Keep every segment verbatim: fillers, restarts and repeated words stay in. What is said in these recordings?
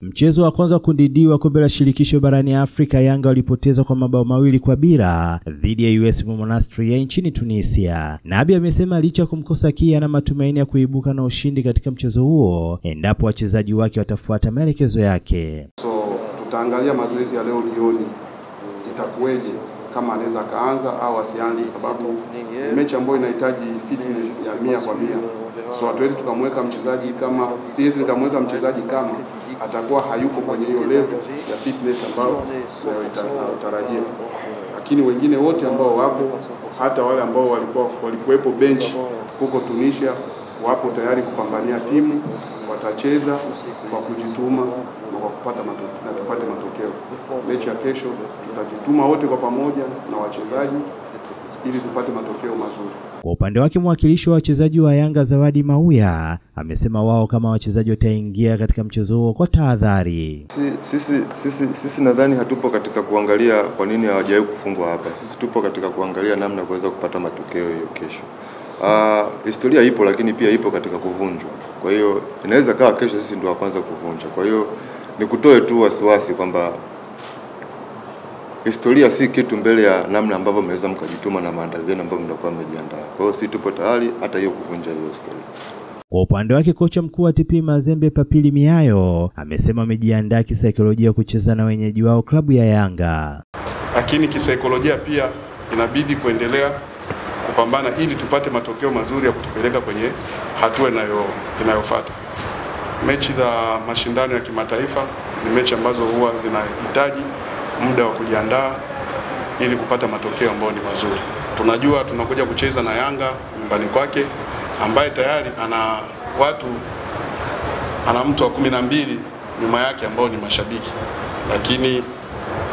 Mchezo wa kwanza kundi D wa kombe la shirikisho barani Afrika, Yanga walipoteza kwa mabao mawili kwa bila dhidi ya U S Monastir ya nchini Tunisia. Nabi amesema licha kumkosa kia na matumaini ya kuibuka na ushindi katika mchezo huo endapo wachezaji wake watafuata maelekezo yake. So tutaangalia mazoezi ya leo jioni itakuweje, kama anaweza kaanza au asianze, sababu ni mechi ambayo inahitaji fitness ya mia kwa mia. So hatuwezi tukamweka mchezaji kama siwezi tukamweka mchezaji kama atakuwa hayuko kwenye hiyo level ya fitness ambayo tunatarajia. Lakini wengine wote ambao wapo, hata wale ambao walikuwa walikuwepo bench huko Tunisia, wapo tayari kupambania timu, watacheza kwa kujituma na kwa kupata matokeo, kupata matokeo. Mechi ya kesho tutajituma wote kwa pamoja na wachezaji ili tupate matokeo mazuri. Kwa upande wake mwakilishi wa wachezaji wa Yanga Zawadi Mauya amesema wao kama wachezaji wataingia katika mchezo huo kwa tahadhari. Sisi sisi sisi nadhani hatupo katika kuangalia kwa nini hawajawahi kufungwa hapa. Sisi tupo katika kuangalia namna kuweza kupata matokeo hiyo kesho. Ah, historia ipo lakini pia ipo katika kuvunjwa. Kwa hiyo inaweza kawa kesho sisi ndio wa kwanza kuvunja. Kwa hiyo nikutoe tu wasiwasi kwamba historia si kitu mbele ya namna ambavyo mmeweza mkajituma na maandalizi ambayo mnakuwa mmejiandaa. Kwa hiyo si tupo tayari hata hiyo kuvunja hiyo historia. Kwa upande wake kocha mkuu wa T P Mazembe Papili Miayo amesema amejiandaa kisaikolojia kucheza na wenyeji wao klabu ya Yanga. Lakini kisaikolojia pia inabidi kuendelea kupambana ili tupate matokeo mazuri ya kutupeleka kwenye hatua inayo inayofuata. Mechi za mashindano ya kimataifa ni mechi ambazo huwa zinahitaji muda wa kujiandaa ili kupata matokeo ambayo ni mazuri. Tunajua tunakuja kucheza na Yanga nyumbani kwake ambaye tayari ana watu ana mtu wa kumi na mbili nyuma yake ambao ni mashabiki. Lakini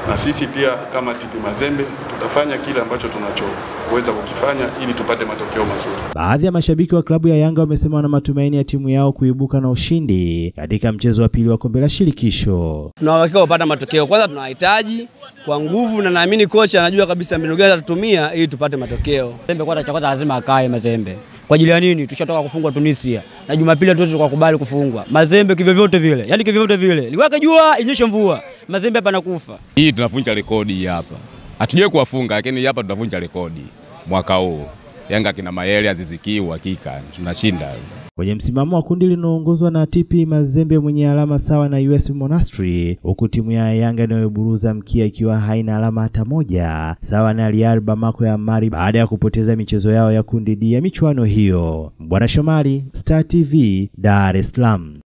na sisi pia kama T P Mazembe tutafanya kile ambacho tunachoweza kukifanya ili tupate matokeo mazuri. Baadhi ya mashabiki wa klabu ya Yanga wamesema na matumaini ya timu yao kuibuka na ushindi katika mchezo wa pili wa kombe la shirikisho. Tunahakika kupata matokeo. Kwanza tunahitaji kwa nguvu na naamini kocha anajua kabisa mbinu gani atatumia ili tupate matokeo. Mazembe kwa tachakwata lazima akae Mazembe. Kwa ajili ya nini? Tushatoka kufungwa Tunisia na Jumapili tu tukakubali kufungwa. Mazembe kivyo vyote vile. Yaani kivyo vyote vile. Liwaka jua inyeshe mvua. Mazembe hapa nakufa. Hii tunavunja rekodi hapa. Hatujui kuwafunga lakini hapa tunavunja rekodi mwaka huu. Yanga kina Mayele azizikiu hakika tunashinda. Kwenye msimamo wa kundi linaongozwa na T P Mazembe mwenye alama sawa na U S Monastir, huku timu ya Yanga inayoburuza mkia ikiwa haina alama hata moja, sawa na Real Bamako ya Mali baada ya kupoteza michezo yao ya kundi D ya michuano hiyo. Bwana Shomari, Star T V, Dar es Salaam.